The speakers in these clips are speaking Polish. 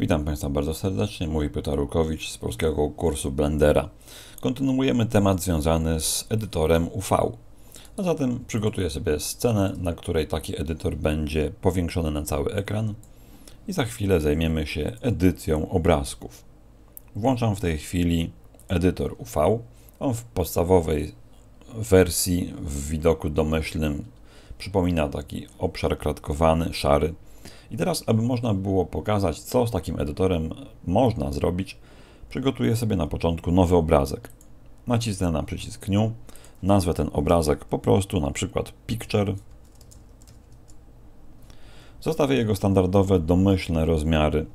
Witam Państwa bardzo serdecznie, mówi Piotr Łukowicz z Polskiego Kursu Blendera. Kontynuujemy temat związany z edytorem UV. A zatem przygotuję sobie scenę, na której taki edytor będzie powiększony na cały ekran i za chwilę zajmiemy się edycją obrazków. Włączam w tej chwili edytor UV. On w podstawowej wersji w widoku domyślnym przypomina taki obszar kratkowany, szary. I teraz, aby można było pokazać, co z takim edytorem można zrobić, przygotuję sobie na początku nowy obrazek. Nacisnę na przycisk New, nazwę ten obrazek po prostu na przykład Picture. Zostawię jego standardowe, domyślne rozmiary.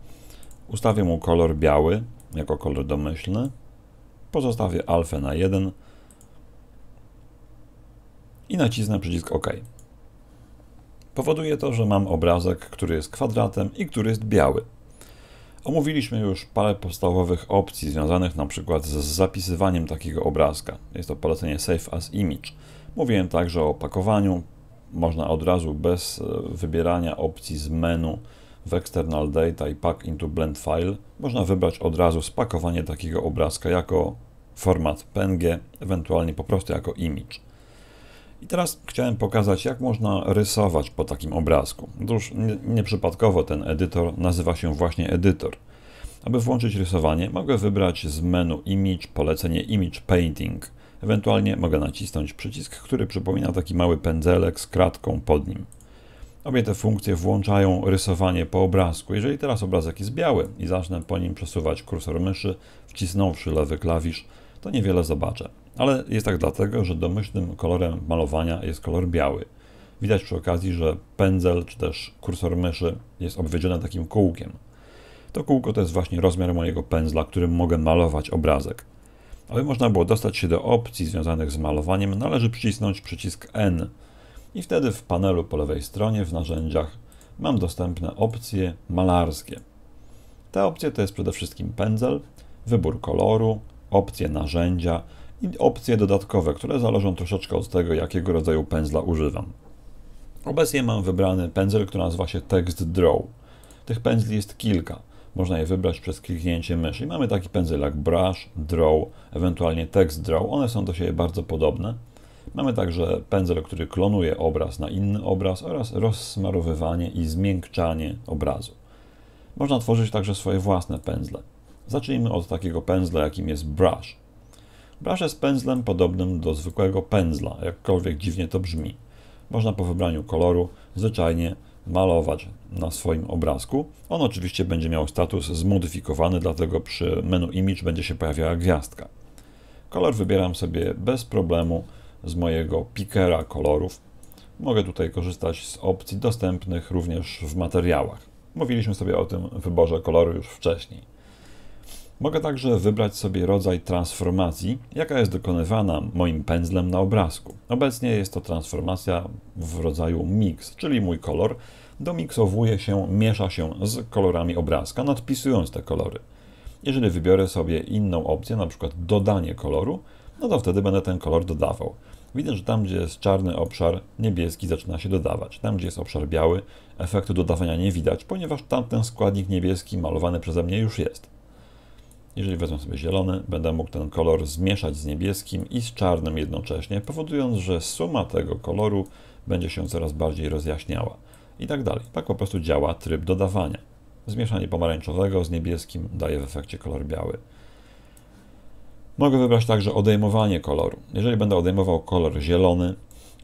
Ustawię mu kolor biały jako kolor domyślny. Pozostawię alfę na 1 i nacisnę przycisk OK. Powoduje to, że mam obrazek, który jest kwadratem i który jest biały. Omówiliśmy już parę podstawowych opcji związanych na przykład z zapisywaniem takiego obrazka. Jest to polecenie Save as Image. Mówiłem także o pakowaniu. Można od razu bez wybierania opcji z menu w External Data i Pack into Blend File można wybrać od razu spakowanie takiego obrazka jako format PNG, ewentualnie po prostu jako image. I teraz chciałem pokazać, jak można rysować po takim obrazku. Otóż nieprzypadkowo ten edytor nazywa się właśnie edytor. Aby włączyć rysowanie, mogę wybrać z menu Image polecenie Image Painting. Ewentualnie mogę nacisnąć przycisk, który przypomina taki mały pędzelek z kratką pod nim. Obie te funkcje włączają rysowanie po obrazku. Jeżeli teraz obrazek jest biały i zacznę po nim przesuwać kursor myszy, wcisnąwszy lewy klawisz, to niewiele zobaczę. Ale jest tak dlatego, że domyślnym kolorem malowania jest kolor biały. Widać przy okazji, że pędzel czy też kursor myszy jest obwiedziony takim kółkiem. To kółko to jest właśnie rozmiar mojego pędzla, którym mogę malować obrazek. Aby można było dostać się do opcji związanych z malowaniem, należy przycisnąć przycisk N. I wtedy w panelu po lewej stronie w narzędziach mam dostępne opcje malarskie. Te opcje to jest przede wszystkim pędzel, wybór koloru, opcje narzędzia i opcje dodatkowe, które zależą troszeczkę od tego, jakiego rodzaju pędzla używam. Obecnie mam wybrany pędzel, który nazywa się Text Draw. Tych pędzli jest kilka. Można je wybrać przez kliknięcie myszy. I mamy taki pędzel jak Brush, Draw, ewentualnie Text Draw. One są do siebie bardzo podobne. Mamy także pędzel, który klonuje obraz na inny obraz oraz rozsmarowywanie i zmiękczanie obrazu. Można tworzyć także swoje własne pędzle. Zacznijmy od takiego pędzla, jakim jest Brush. Brush jest pędzlem podobnym do zwykłego pędzla, jakkolwiek dziwnie to brzmi. Można po wybraniu koloru zwyczajnie malować na swoim obrazku. On oczywiście będzie miał status zmodyfikowany, dlatego przy menu Image będzie się pojawiała gwiazdka. Kolor wybieram sobie bez problemu z mojego pickera kolorów. Mogę tutaj korzystać z opcji dostępnych również w materiałach. Mówiliśmy sobie o tym wyborze koloru już wcześniej. Mogę także wybrać sobie rodzaj transformacji, jaka jest dokonywana moim pędzlem na obrazku. Obecnie jest to transformacja w rodzaju mix, czyli mój kolor domiksowuje się, miesza się z kolorami obrazka, nadpisując te kolory. Jeżeli wybiorę sobie inną opcję, na przykład dodanie koloru, no to wtedy będę ten kolor dodawał. Widać, że tam, gdzie jest czarny obszar, niebieski zaczyna się dodawać. Tam, gdzie jest obszar biały, efektu dodawania nie widać, ponieważ tamten składnik niebieski malowany przeze mnie już jest. Jeżeli wezmę sobie zielony, będę mógł ten kolor zmieszać z niebieskim i z czarnym jednocześnie, powodując, że suma tego koloru będzie się coraz bardziej rozjaśniała. I tak dalej. Tak po prostu działa tryb dodawania. Zmieszanie pomarańczowego z niebieskim daje w efekcie kolor biały. Mogę wybrać także odejmowanie koloru. Jeżeli będę odejmował kolor zielony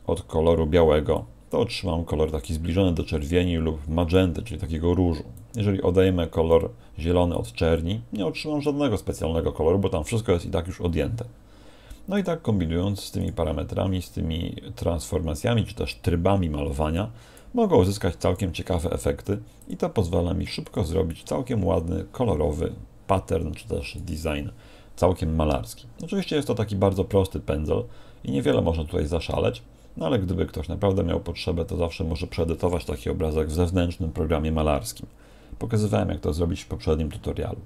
od koloru białego, to otrzymam kolor taki zbliżony do czerwieni lub magenty, czyli takiego różu. Jeżeli odejmę kolor zielony od czerni, nie otrzymam żadnego specjalnego koloru, bo tam wszystko jest i tak już odjęte. No i tak kombinując z tymi parametrami, z tymi transformacjami, czy też trybami malowania, mogę uzyskać całkiem ciekawe efekty i to pozwala mi szybko zrobić całkiem ładny, kolorowy pattern, czy też design całkiem malarski. Oczywiście jest to taki bardzo prosty pędzel i niewiele można tutaj zaszaleć, no ale gdyby ktoś naprawdę miał potrzebę, to zawsze może przeedytować taki obrazek w zewnętrznym programie malarskim. Pokazywałem, jak to zrobić w poprzednim tutorialu.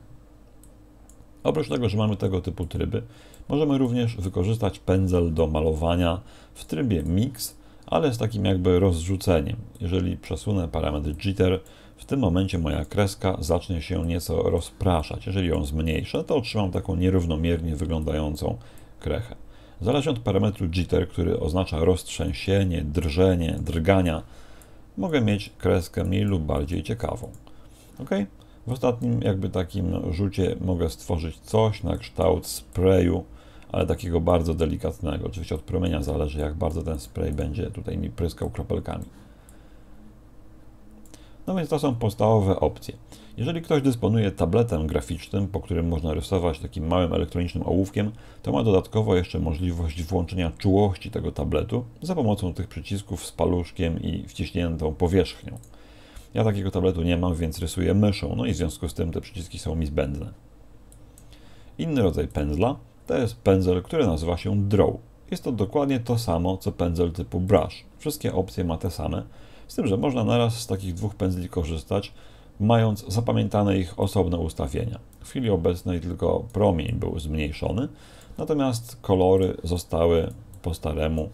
Oprócz tego, że mamy tego typu tryby, możemy również wykorzystać pędzel do malowania w trybie Mix, ale z takim jakby rozrzuceniem. Jeżeli przesunę parametr Jitter W tym momencie moja kreska zacznie się nieco rozpraszać. Jeżeli ją zmniejszę, to otrzymam taką nierównomiernie wyglądającą krechę. Zależnie od parametru jitter, który oznacza roztrzęsienie, drżenie, drgania, mogę mieć kreskę mniej lub bardziej ciekawą. Ok? W ostatnim jakby takim rzucie mogę stworzyć coś na kształt sprayu, ale takiego bardzo delikatnego. Oczywiście od promienia zależy, jak bardzo ten spray będzie tutaj mi pryskał kropelkami. No więc to są podstawowe opcje. Jeżeli ktoś dysponuje tabletem graficznym, po którym można rysować takim małym elektronicznym ołówkiem, to ma dodatkowo jeszcze możliwość włączenia czułości tego tabletu za pomocą tych przycisków z paluszkiem i wciśniętą powierzchnią. Ja takiego tabletu nie mam, więc rysuję myszą, no i w związku z tym te przyciski są mi zbędne. Inny rodzaj pędzla to jest pędzel, który nazywa się Draw. Jest to dokładnie to samo, co pędzel typu Brush. Wszystkie opcje ma te same, z tym, że można naraz z takich dwóch pędzli korzystać, mając zapamiętane ich osobne ustawienia. W chwili obecnej tylko promień był zmniejszony, natomiast kolory zostały po staremu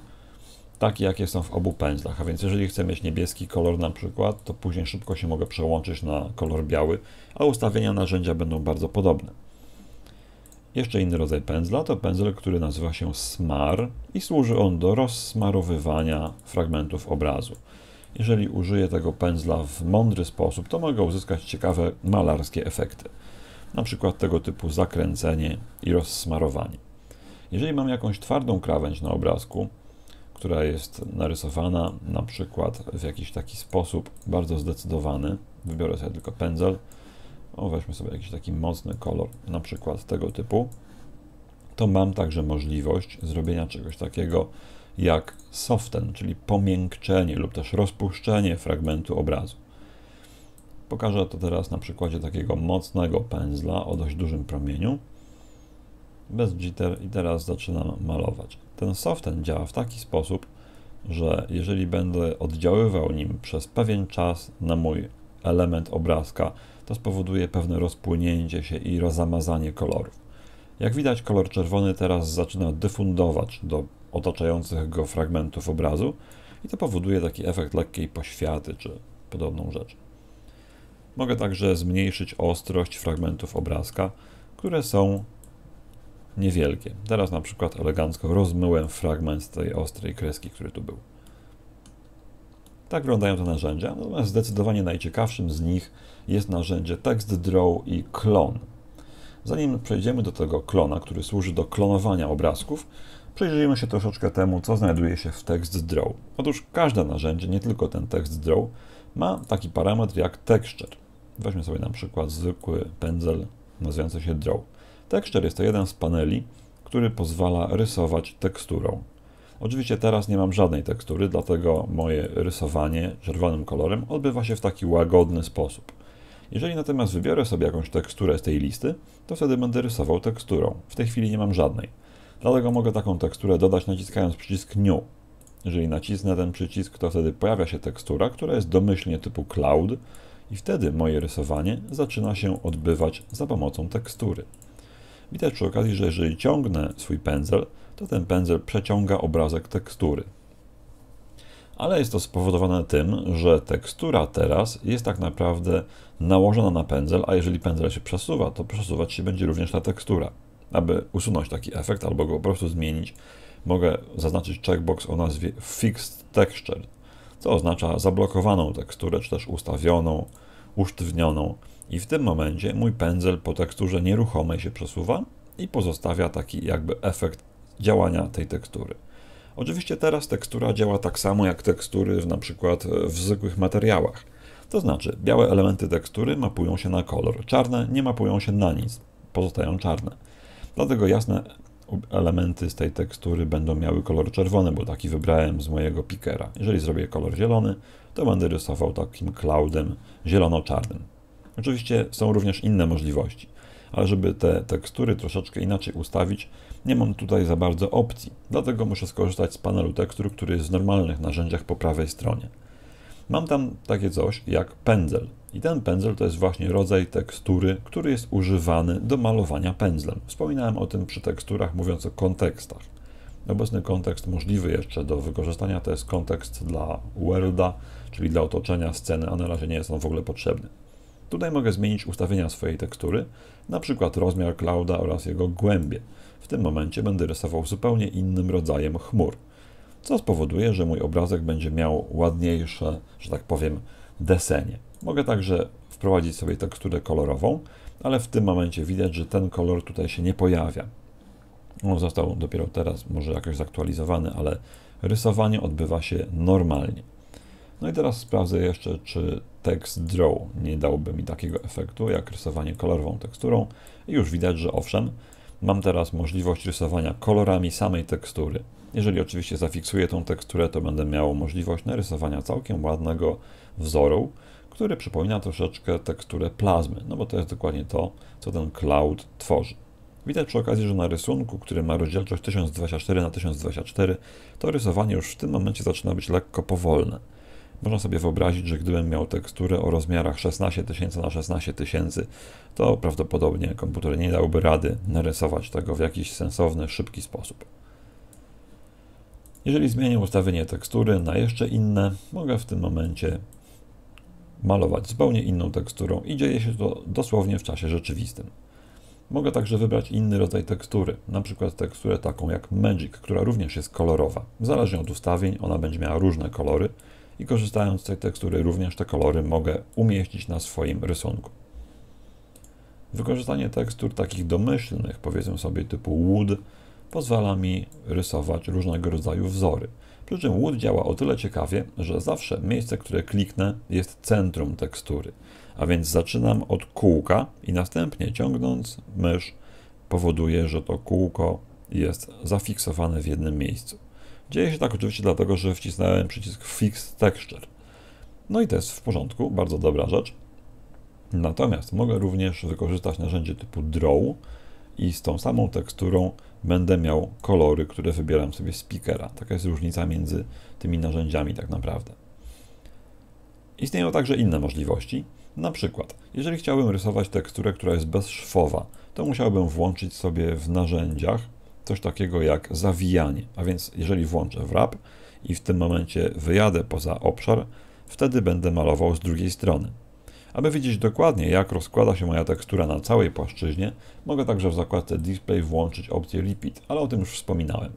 takie, jakie są w obu pędzlach. A więc jeżeli chcę mieć niebieski kolor na przykład, to później szybko się mogę przełączyć na kolor biały, a ustawienia narzędzia będą bardzo podobne. Jeszcze inny rodzaj pędzla to pędzel, który nazywa się Smar i służy on do rozsmarowywania fragmentów obrazu. Jeżeli użyję tego pędzla w mądry sposób, to mogę uzyskać ciekawe malarskie efekty. Na przykład tego typu zakręcenie i rozsmarowanie. Jeżeli mam jakąś twardą krawędź na obrazku, która jest narysowana na przykład w jakiś taki sposób bardzo zdecydowany, wybiorę sobie tylko pędzel, weźmy sobie jakiś taki mocny kolor, na przykład tego typu, to mam także możliwość zrobienia czegoś takiego jak soften, czyli pomiękczenie lub też rozpuszczenie fragmentu obrazu. Pokażę to teraz na przykładzie takiego mocnego pędzla o dość dużym promieniu, bez jitter i teraz zaczynam malować. Ten soften działa w taki sposób, że jeżeli będę oddziaływał nim przez pewien czas na mój element obrazka, to spowoduje pewne rozpłynięcie się i rozamazanie kolorów. Jak widać, kolor czerwony teraz zaczyna dyfundować do otaczających go fragmentów obrazu i to powoduje taki efekt lekkiej poświaty czy podobną rzecz. Mogę także zmniejszyć ostrość fragmentów obrazka, które są niewielkie. Teraz na przykład elegancko rozmyłem fragment z tej ostrej kreski, który tu był. Tak wyglądają te narzędzia, natomiast zdecydowanie najciekawszym z nich jest narzędzie TextDraw i Clone. Zanim przejdziemy do tego klona, który służy do klonowania obrazków, przyjrzyjmy się troszeczkę temu, co znajduje się w TextDraw. Otóż każde narzędzie, nie tylko ten TextDraw, ma taki parametr jak Texture. Weźmy sobie na przykład zwykły pędzel nazywający się Draw. Texture jest to jeden z paneli, który pozwala rysować teksturą. Oczywiście teraz nie mam żadnej tekstury, dlatego moje rysowanie czerwonym kolorem odbywa się w taki łagodny sposób. Jeżeli natomiast wybiorę sobie jakąś teksturę z tej listy, to wtedy będę rysował teksturą. W tej chwili nie mam żadnej. Dlatego mogę taką teksturę dodać naciskając przycisk New. Jeżeli nacisnę ten przycisk, to wtedy pojawia się tekstura, która jest domyślnie typu Cloud i wtedy moje rysowanie zaczyna się odbywać za pomocą tekstury. Widać przy okazji, że jeżeli ciągnę swój pędzel, to ten pędzel przeciąga obrazek tekstury. Ale jest to spowodowane tym, że tekstura teraz jest tak naprawdę nałożona na pędzel, a jeżeli pędzel się przesuwa, to przesuwać się będzie również ta tekstura. Aby usunąć taki efekt albo go po prostu zmienić, mogę zaznaczyć checkbox o nazwie Fixed Texture, co oznacza zablokowaną teksturę, czy też ustawioną, usztywnioną. I w tym momencie mój pędzel po teksturze nieruchomej się przesuwa i pozostawia taki jakby efekt działania tej tekstury. Oczywiście teraz tekstura działa tak samo jak tekstury na przykład w zwykłych materiałach. To znaczy białe elementy tekstury mapują się na kolor, czarne nie mapują się na nic, pozostają czarne. Dlatego jasne elementy z tej tekstury będą miały kolor czerwony, bo taki wybrałem z mojego pickera. Jeżeli zrobię kolor zielony, to będę rysował takim cloudem zielono-czarnym. Oczywiście są również inne możliwości, ale żeby te tekstury troszeczkę inaczej ustawić, nie mam tutaj za bardzo opcji. Dlatego muszę skorzystać z panelu tekstur, który jest w normalnych narzędziach po prawej stronie. Mam tam takie coś jak pędzel. I ten pędzel to jest właśnie rodzaj tekstury, który jest używany do malowania pędzlem. Wspominałem o tym przy teksturach, mówiąc o kontekstach. Obecny kontekst możliwy jeszcze do wykorzystania to jest kontekst dla worlda, czyli dla otoczenia sceny, a na razie nie jest on w ogóle potrzebny. Tutaj mogę zmienić ustawienia swojej tekstury, na przykład rozmiar clouda oraz jego głębie. W tym momencie będę rysował zupełnie innym rodzajem chmur, co spowoduje, że mój obrazek będzie miał ładniejsze, że tak powiem, desenie. Mogę także wprowadzić sobie teksturę kolorową, ale w tym momencie widać, że ten kolor tutaj się nie pojawia. On został dopiero teraz może jakoś zaktualizowany, ale rysowanie odbywa się normalnie. No i teraz sprawdzę jeszcze, czy tekst draw nie dałby mi takiego efektu, jak rysowanie kolorową teksturą. I już widać, że owszem, mam teraz możliwość rysowania kolorami samej tekstury. Jeżeli oczywiście zafiksuję tą teksturę, to będę miał możliwość narysowania całkiem ładnego wzoru, który przypomina troszeczkę teksturę plazmy, no bo to jest dokładnie to, co ten cloud tworzy. Widać przy okazji, że na rysunku, który ma rozdzielczość 1024×1024, to rysowanie już w tym momencie zaczyna być lekko powolne. Można sobie wyobrazić, że gdybym miał teksturę o rozmiarach 16000×16000, to prawdopodobnie komputer nie dałby rady narysować tego w jakiś sensowny, szybki sposób. Jeżeli zmienię ustawienie tekstury na jeszcze inne, mogę w tym momencie malować zupełnie inną teksturą i dzieje się to dosłownie w czasie rzeczywistym. Mogę także wybrać inny rodzaj tekstury, na przykład teksturę taką jak Magic, która również jest kolorowa. Zależnie od ustawień ona będzie miała różne kolory i korzystając z tej tekstury również te kolory mogę umieścić na swoim rysunku. Wykorzystanie tekstur takich domyślnych, powiedzmy sobie typu Wood, pozwala mi rysować różnego rodzaju wzory. Przy czym Wood działa o tyle ciekawie, że zawsze miejsce, które kliknę, jest centrum tekstury. A więc zaczynam od kółka i następnie ciągnąc mysz powoduje, że to kółko jest zafiksowane w jednym miejscu. Dzieje się tak oczywiście dlatego, że wcisnąłem przycisk Fix Texture. No i to jest w porządku, bardzo dobra rzecz. Natomiast mogę również wykorzystać narzędzie typu Draw i z tą samą teksturą będę miał kolory, które wybieram sobie z pickera. Taka jest różnica między tymi narzędziami tak naprawdę. Istnieją także inne możliwości. Na przykład, jeżeli chciałbym rysować teksturę, która jest bezszwowa, to musiałbym włączyć sobie w narzędziach coś takiego jak zawijanie. A więc jeżeli włączę wrap i w tym momencie wyjadę poza obszar, wtedy będę malował z drugiej strony. Aby widzieć dokładnie, jak rozkłada się moja tekstura na całej płaszczyźnie, mogę także w zakładce Display włączyć opcję Repeat, ale o tym już wspominałem.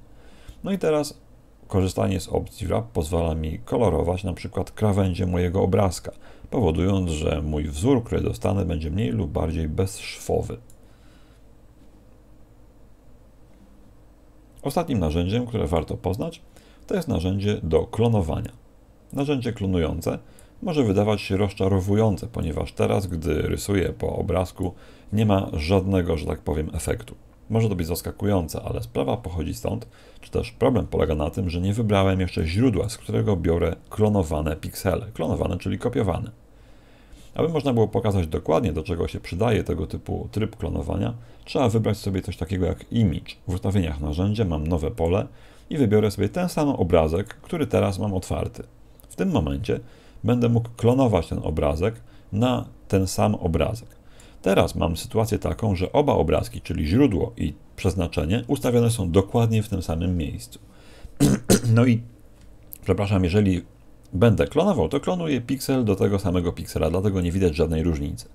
No i teraz korzystanie z opcji Wrap pozwala mi kolorować na przykład krawędzie mojego obrazka, powodując, że mój wzór, który dostanę, będzie mniej lub bardziej bezszwowy. Ostatnim narzędziem, które warto poznać, to jest narzędzie do klonowania. Narzędzie klonujące może wydawać się rozczarowujące, ponieważ teraz, gdy rysuję po obrazku, nie ma żadnego, że tak powiem, efektu. Może to być zaskakujące, ale sprawa pochodzi stąd, czy też problem polega na tym, że nie wybrałem jeszcze źródła, z którego biorę klonowane piksele. Klonowane, czyli kopiowane. Aby można było pokazać dokładnie, do czego się przydaje tego typu tryb klonowania, trzeba wybrać sobie coś takiego jak Image. W ustawieniach narzędzia mam nowe pole i wybiorę sobie ten sam obrazek, który teraz mam otwarty. W tym momencie będę mógł klonować ten obrazek na ten sam obrazek. Teraz mam sytuację taką, że oba obrazki, czyli źródło i przeznaczenie, ustawione są dokładnie w tym samym miejscu. No i, przepraszam, jeżeli będę klonował, to klonuję piksel do tego samego piksela, dlatego nie widać żadnej różnicy.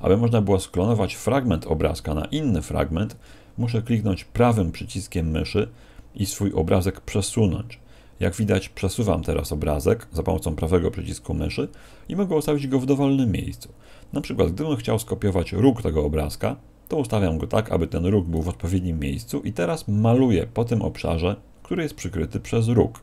Aby można było sklonować fragment obrazka na inny fragment, muszę kliknąć prawym przyciskiem myszy i swój obrazek przesunąć. Jak widać, przesuwam teraz obrazek za pomocą prawego przycisku myszy i mogę ustawić go w dowolnym miejscu. Na przykład, gdybym chciał skopiować róg tego obrazka, to ustawiam go tak, aby ten róg był w odpowiednim miejscu i teraz maluję po tym obszarze, który jest przykryty przez róg.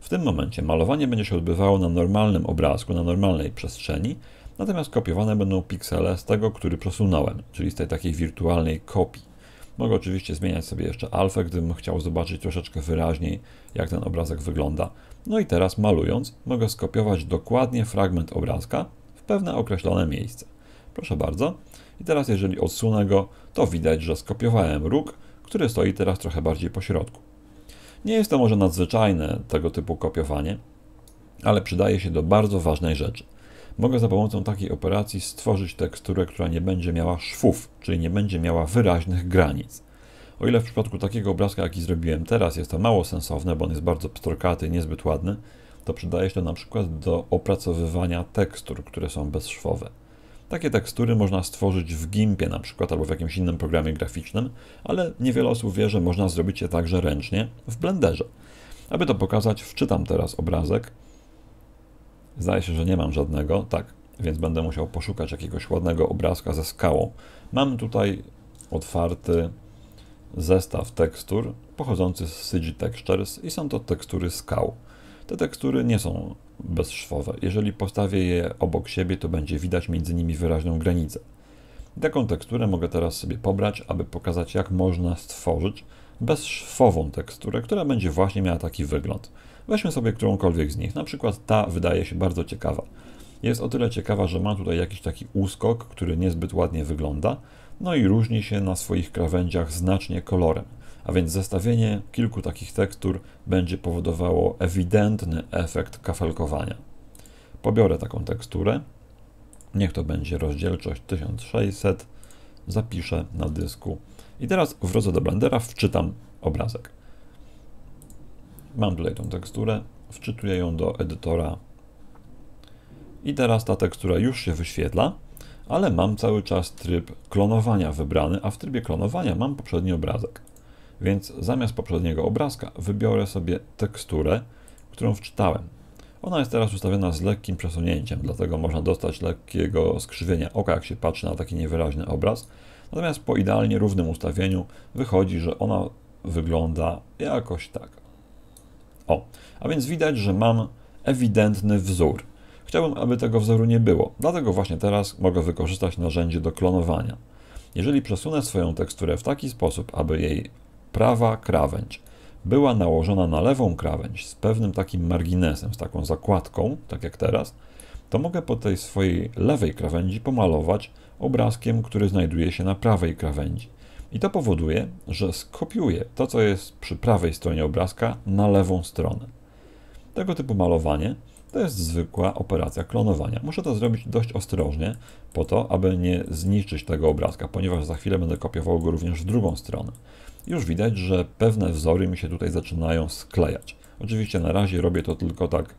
W tym momencie malowanie będzie się odbywało na normalnym obrazku, na normalnej przestrzeni, natomiast kopiowane będą piksele z tego, który przesunąłem, czyli z tej takiej wirtualnej kopii. Mogę oczywiście zmieniać sobie jeszcze alfę, gdybym chciał zobaczyć troszeczkę wyraźniej, jak ten obrazek wygląda. No i teraz malując, mogę skopiować dokładnie fragment obrazka w pewne określone miejsce. Proszę bardzo. I teraz jeżeli odsunę go, to widać, że skopiowałem róg, który stoi teraz trochę bardziej po środku. Nie jest to może nadzwyczajne tego typu kopiowanie, ale przydaje się do bardzo ważnej rzeczy. Mogę za pomocą takiej operacji stworzyć teksturę, która nie będzie miała szwów, czyli nie będzie miała wyraźnych granic. O ile w przypadku takiego obrazka, jaki zrobiłem teraz, jest to mało sensowne, bo on jest bardzo pstrokaty, niezbyt ładny, to przydaje się to na przykład do opracowywania tekstur, które są bezszwowe. Takie tekstury można stworzyć w GIMP-ie na przykład, albo w jakimś innym programie graficznym, ale niewiele osób wie, że można zrobić je także ręcznie w Blenderze. Aby to pokazać, wczytam teraz obrazek. Zdaje się, że nie mam żadnego, tak, więc będę musiał poszukać jakiegoś ładnego obrazka ze skałą. Mam tutaj otwarty zestaw tekstur pochodzący z CG Textures i są to tekstury skał. Te tekstury nie są bezszwowe. Jeżeli postawię je obok siebie, to będzie widać między nimi wyraźną granicę. Taką teksturę mogę teraz sobie pobrać, aby pokazać, jak można stworzyć bezszwową teksturę, która będzie właśnie miała taki wygląd. Weźmy sobie którąkolwiek z nich. Na przykład ta wydaje się bardzo ciekawa. Jest o tyle ciekawa, że ma tutaj jakiś taki uskok, który niezbyt ładnie wygląda, no i różni się na swoich krawędziach znacznie kolorem. A więc zestawienie kilku takich tekstur będzie powodowało ewidentny efekt kafelkowania. Pobiorę taką teksturę, niech to będzie rozdzielczość 1600, zapiszę na dysku i teraz wrócę do Blendera, wczytam obrazek. Mam tutaj tą teksturę, wczytuję ją do edytora i teraz ta tekstura już się wyświetla, ale mam cały czas tryb klonowania wybrany, a w trybie klonowania mam poprzedni obrazek. Więc zamiast poprzedniego obrazka wybiorę sobie teksturę, którą wczytałem. Ona jest teraz ustawiona z lekkim przesunięciem, dlatego można dostać lekkiego skrzywienia oka, jak się patrzy na taki niewyraźny obraz. Natomiast po idealnie równym ustawieniu wychodzi, że ona wygląda jakoś tak. O, a więc widać, że mam ewidentny wzór. Chciałbym, aby tego wzoru nie było, dlatego właśnie teraz mogę wykorzystać narzędzie do klonowania. Jeżeli przesunę swoją teksturę w taki sposób, aby jej prawa krawędź była nałożona na lewą krawędź z pewnym takim marginesem, z taką zakładką, tak jak teraz, to mogę po tej swojej lewej krawędzi pomalować obrazkiem, który znajduje się na prawej krawędzi. I to powoduje, że skopiuję to, co jest przy prawej stronie obrazka, na lewą stronę. Tego typu malowanie to jest zwykła operacja klonowania. Muszę to zrobić dość ostrożnie po to, aby nie zniszczyć tego obrazka, ponieważ za chwilę będę kopiował go również w drugą stronę. Już widać, że pewne wzory mi się tutaj zaczynają sklejać. Oczywiście na razie robię to tylko tak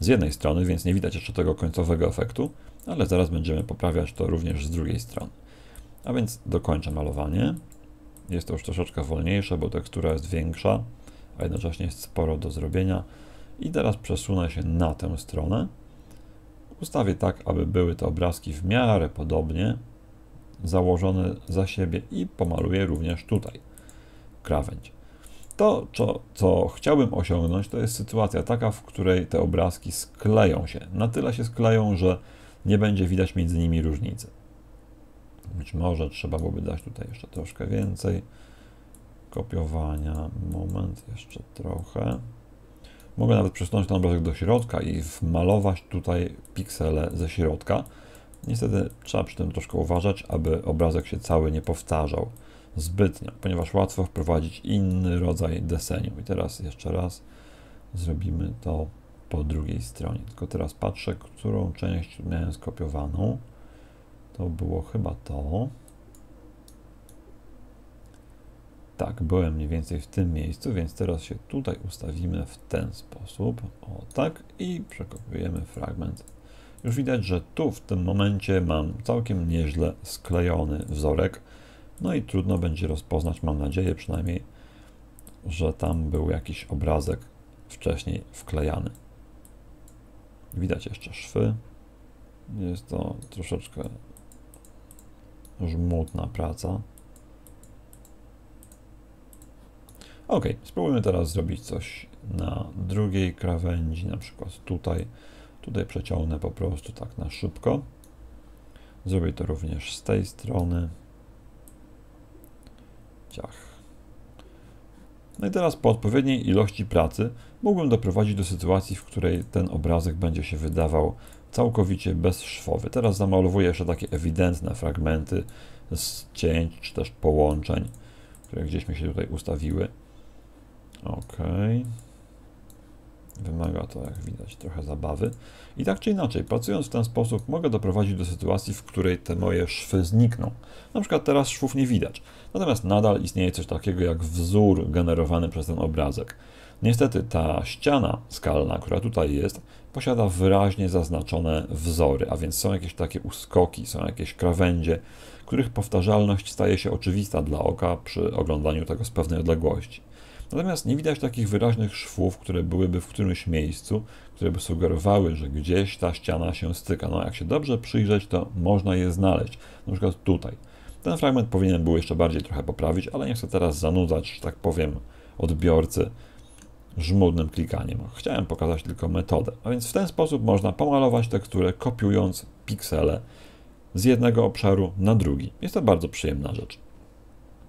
z jednej strony, więc nie widać jeszcze tego końcowego efektu, ale zaraz będziemy poprawiać to również z drugiej strony. A więc dokończę malowanie. Jest to już troszeczkę wolniejsze, bo tekstura jest większa, a jednocześnie jest sporo do zrobienia. I teraz przesunę się na tę stronę. Ustawię tak, aby były te obrazki w miarę podobnie założone za siebie i pomaluję również tutaj krawędź. To, co chciałbym osiągnąć, to jest sytuacja taka, w której te obrazki skleją się. Na tyle się skleją, że nie będzie widać między nimi różnicy. Być może trzeba byłoby dać tutaj jeszcze troszkę więcej kopiowania. Moment, jeszcze trochę. Mogę nawet przesunąć ten obrazek do środka i wmalować tutaj piksele ze środka. Niestety trzeba przy tym troszkę uważać, aby obrazek się cały nie powtarzał zbytnio, ponieważ łatwo wprowadzić inny rodzaj deseniu. I teraz jeszcze raz zrobimy to po drugiej stronie. Tylko teraz patrzę, którą część miałem skopiowaną. To było chyba to. Tak, byłem mniej więcej w tym miejscu, więc teraz się tutaj ustawimy w ten sposób. O tak i przekopiujemy fragment. Już widać, że tu w tym momencie mam całkiem nieźle sklejony wzorek. No i trudno będzie rozpoznać, mam nadzieję przynajmniej, że tam był jakiś obrazek wcześniej wklejany. Widać jeszcze szwy. Jest to troszeczkę żmudna praca. Ok, spróbujmy teraz zrobić coś na drugiej krawędzi, na przykład tutaj. Tutaj przeciągnę po prostu tak na szybko. Zrobię to również z tej strony. Ciach. No i teraz po odpowiedniej ilości pracy mógłbym doprowadzić do sytuacji, w której ten obrazek będzie się wydawał całkowicie bezszwowy. Teraz zamalowuję jeszcze takie ewidentne fragmenty z cięć czy też połączeń, które gdzieś mi się tutaj ustawiły. Ok. Wymaga to, jak widać, trochę zabawy. I tak czy inaczej, pracując w ten sposób, mogę doprowadzić do sytuacji, w której te moje szwy znikną. Na przykład teraz szwów nie widać. Natomiast nadal istnieje coś takiego jak wzór generowany przez ten obrazek. Niestety ta ściana skalna, która tutaj jest, posiada wyraźnie zaznaczone wzory, a więc są jakieś takie uskoki, są jakieś krawędzie, których powtarzalność staje się oczywista dla oka przy oglądaniu tego z pewnej odległości. Natomiast nie widać takich wyraźnych szwów, które byłyby w którymś miejscu, które by sugerowały, że gdzieś ta ściana się styka. No jak się dobrze przyjrzeć, to można je znaleźć, na przykład tutaj. Ten fragment powinienem był jeszcze bardziej trochę poprawić, ale nie chcę teraz zanudzać, że tak powiem, odbiorcy żmudnym klikaniem. Chciałem pokazać tylko metodę. A więc w ten sposób można pomalować teksturę, kopiując piksele z jednego obszaru na drugi. Jest to bardzo przyjemna rzecz.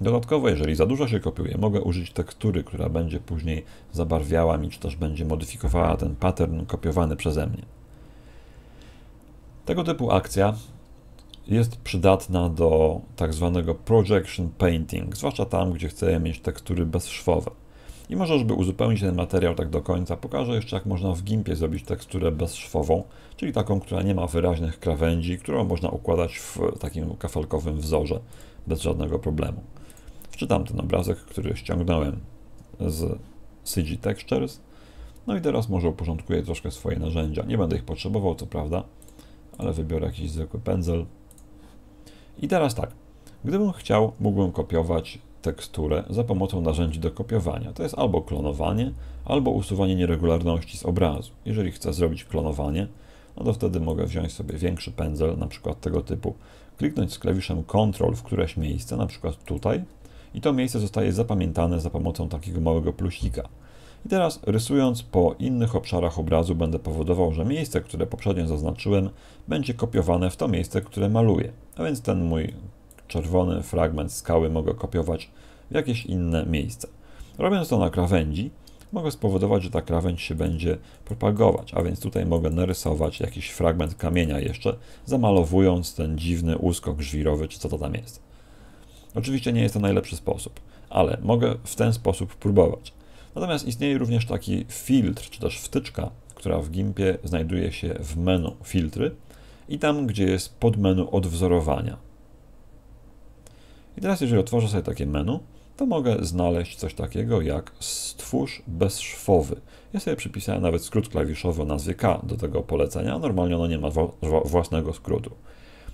Dodatkowo, jeżeli za dużo się kopiuje, mogę użyć tektury, która będzie później zabarwiała mi, czy też będzie modyfikowała ten pattern kopiowany przeze mnie. Tego typu akcja jest przydatna do tak zwanego projection painting, zwłaszcza tam, gdzie chcę mieć tekstury bezszwowe. I może, żeby uzupełnić ten materiał tak do końca, pokażę jeszcze, jak można w GIMP-ie zrobić teksturę bezszwową, czyli taką, która nie ma wyraźnych krawędzi, którą można układać w takim kafelkowym wzorze bez żadnego problemu. Wczytam ten obrazek, który ściągnąłem z CG Textures. No i teraz może uporządkuję troszkę swoje narzędzia. Nie będę ich potrzebował, co prawda, ale wybiorę jakiś zwykły pędzel. I teraz tak, gdybym chciał, mógłbym kopiować teksturę za pomocą narzędzi do kopiowania. To jest albo klonowanie, albo usuwanie nieregularności z obrazu. Jeżeli chcę zrobić klonowanie, no to wtedy mogę wziąć sobie większy pędzel, na przykład tego typu, kliknąć z klawiszem Ctrl w któreś miejsce, na przykład tutaj, i to miejsce zostaje zapamiętane za pomocą takiego małego plusika. I teraz, rysując po innych obszarach obrazu, będę powodował, że miejsce, które poprzednio zaznaczyłem, będzie kopiowane w to miejsce, które maluję. A więc ten mój czerwony fragment skały mogę kopiować w jakieś inne miejsce. Robiąc to na krawędzi, mogę spowodować, że ta krawędź się będzie propagować, a więc tutaj mogę narysować jakiś fragment kamienia jeszcze, zamalowując ten dziwny uskok żwirowy, czy co to tam jest. Oczywiście nie jest to najlepszy sposób, ale mogę w ten sposób próbować. Natomiast istnieje również taki filtr, czy też wtyczka, która w GIMP-ie znajduje się w menu filtry i tam, gdzie jest podmenu odwzorowania. I teraz, jeżeli otworzę sobie takie menu, to mogę znaleźć coś takiego jak stwórz bezszwowy. Ja sobie przypisałem nawet skrót klawiszowy o nazwie K do tego polecenia, a normalnie ono nie ma własnego skrótu.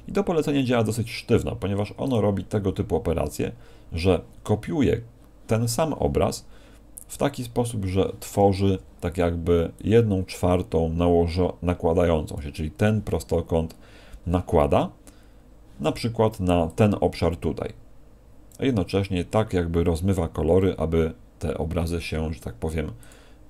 I to polecenie działa dosyć sztywno, ponieważ ono robi tego typu operacje, że kopiuje ten sam obraz w taki sposób, że tworzy tak jakby 1/4 nakładającą się, czyli ten prostokąt nakłada, na przykład na ten obszar tutaj. A jednocześnie tak jakby rozmywa kolory, aby te obrazy się, że tak powiem,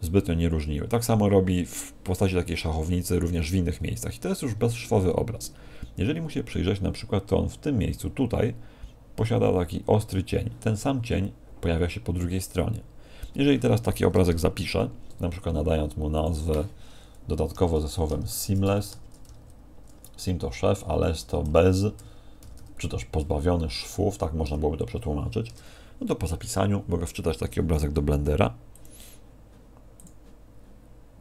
zbytnio nie różniły. Tak samo robi w postaci takiej szachownicy również w innych miejscach. I to jest już bezszwowy obraz. Jeżeli mu się przyjrzeć, na przykład, to on w tym miejscu tutaj posiada taki ostry cień. Ten sam cień pojawia się po drugiej stronie. Jeżeli teraz taki obrazek zapiszę, na przykład nadając mu nazwę dodatkowo ze słowem seamless, seam to szef, a less to bez, czy też pozbawiony szwów, tak można byłoby to przetłumaczyć, no to po zapisaniu mogę wczytać taki obrazek do Blendera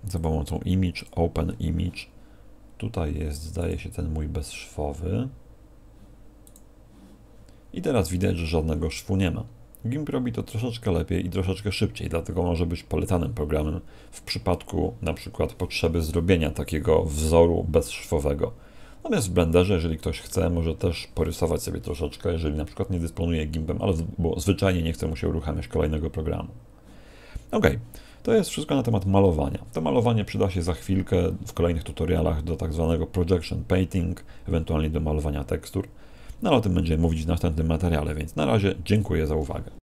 za pomocą Image, Open Image. Tutaj jest, zdaje się, ten mój bezszwowy. I teraz widać, że żadnego szwu nie ma. GIMP robi to troszeczkę lepiej i troszeczkę szybciej, dlatego może być polecanym programem w przypadku na przykład potrzeby zrobienia takiego wzoru bezszwowego. Natomiast w Blenderze, jeżeli ktoś chce, może też porysować sobie troszeczkę, jeżeli na przykład nie dysponuje GIMP-em, albo zwyczajnie nie chce mu się uruchamiać kolejnego programu. Ok, to jest wszystko na temat malowania. To malowanie przyda się za chwilkę w kolejnych tutorialach do tak zwanego projection painting, ewentualnie do malowania tekstur. No ale o tym będziemy mówić w następnym materiale, więc na razie dziękuję za uwagę.